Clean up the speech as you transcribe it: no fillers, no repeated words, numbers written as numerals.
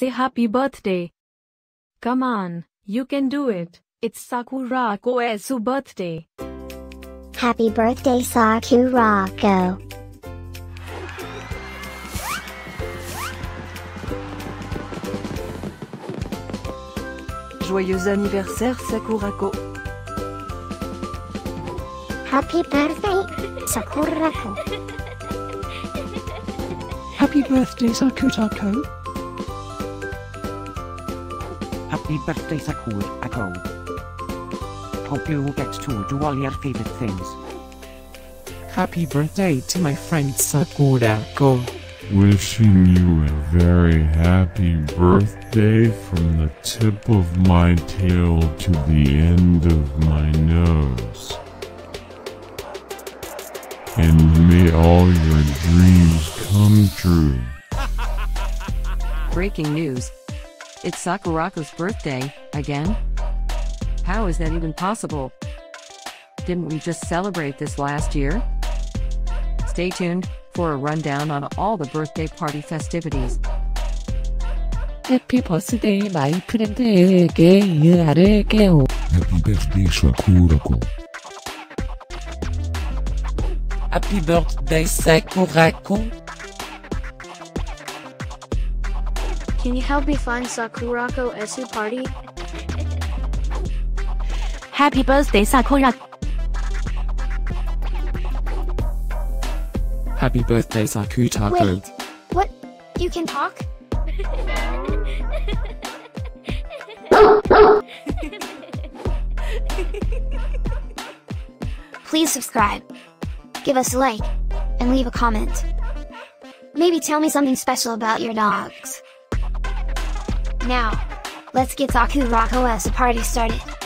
say happy birthday. Come on, you can do it. It's Sakurako Esu's birthday. Happy birthday, Sakurako. Joyeux anniversaire, Sakurako. Happy birthday, Sakurako. Happy birthday, Sakurako. Happy birthday, Sakurako. Hope you will get to do all your favorite things. Happy birthday to my friend Sakurako. Wishing you a very happy birthday from the tip of my tail to the end of my nose. And may all your dreams come true. Breaking news. It's Sakurako's birthday, again? How is that even possible? Didn't we just celebrate this last year? Stay tuned for a rundown on all the birthday party festivities. Happy birthday, my friend. Happy birthday, Sakurako. Happy birthday, Sakurako. Can you help me find Sakurako Esu party? Happy birthday, Sakurako. Happy birthday, Sakurako. Wait, what? You can talk? Please subscribe, give us a like, and leave a comment. Maybe tell me something special about your dogs. Now, let's get Sakurako Esu party started.